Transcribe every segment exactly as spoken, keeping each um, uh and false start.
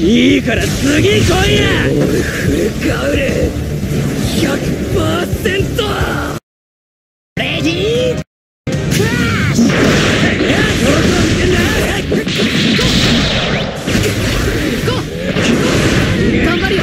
いいから次来いや。俺フレガウレ ひゃくパーセント。 レディークラッシュ。頑張りよ。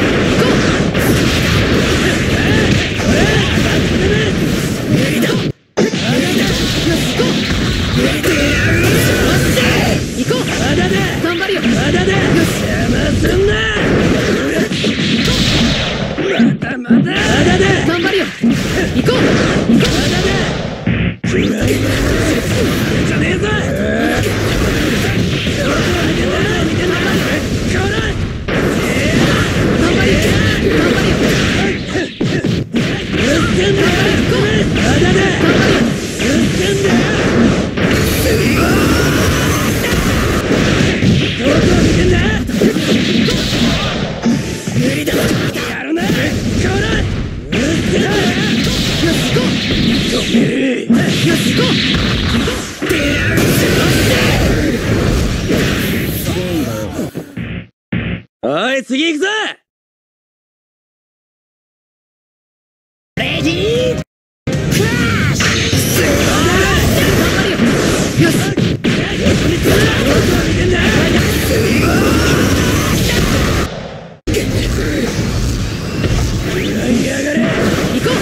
おい、次行くぞ。レディークラッシュ。よし、やがれ。行こう。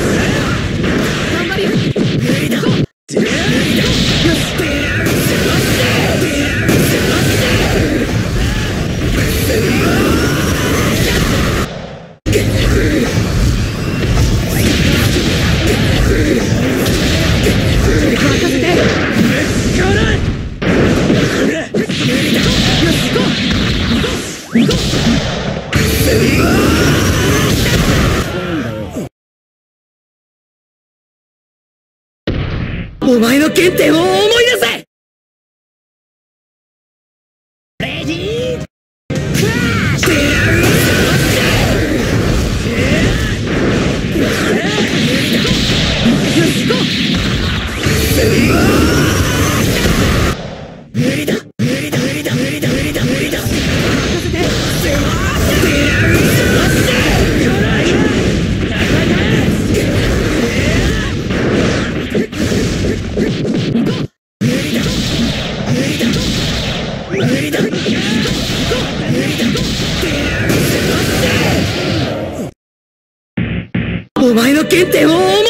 頑張りよ。お前の原点を思い出せ。レディークラッシュ。無理だ無理だ無理だ無理だ無理だ無理だ。お前の原点を。